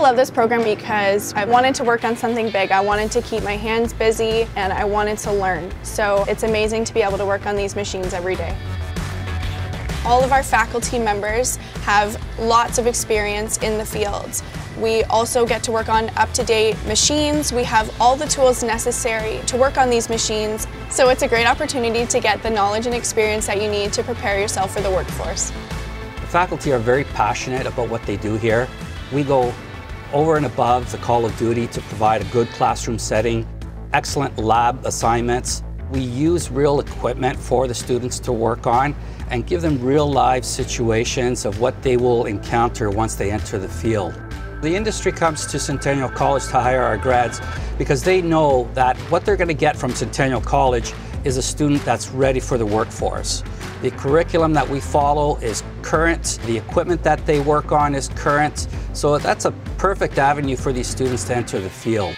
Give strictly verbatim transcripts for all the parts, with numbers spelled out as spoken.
love this program because I wanted to work on something big. I wanted to keep my hands busy and I wanted to learn. So it's amazing to be able to work on these machines every day. All of our faculty members have lots of experience in the field. We also get to work on up-to-date machines. We have all the tools necessary to work on these machines. So it's a great opportunity to get the knowledge and experience that you need to prepare yourself for the workforce. The faculty are very passionate about what they do here. We go over and above the call of duty to provide a good classroom setting, excellent lab assignments. We use real equipment for the students to work on and give them real live situations of what they will encounter once they enter the field. The industry comes to Centennial College to hire our grads because they know that what they're going to get from Centennial College is a student that's ready for the workforce. The curriculum that we follow is current, the equipment that they work on is current, so that's a perfect avenue for these students to enter the field.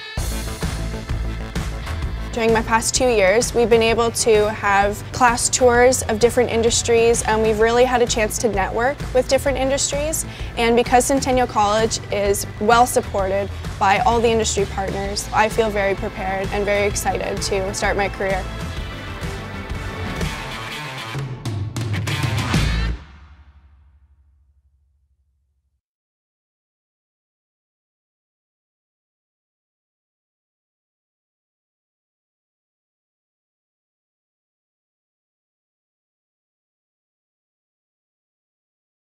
During my past two years, we've been able to have class tours of different industries, and we've really had a chance to network with different industries. And because Centennial College is well supported by all the industry partners, I feel very prepared and very excited to start my career.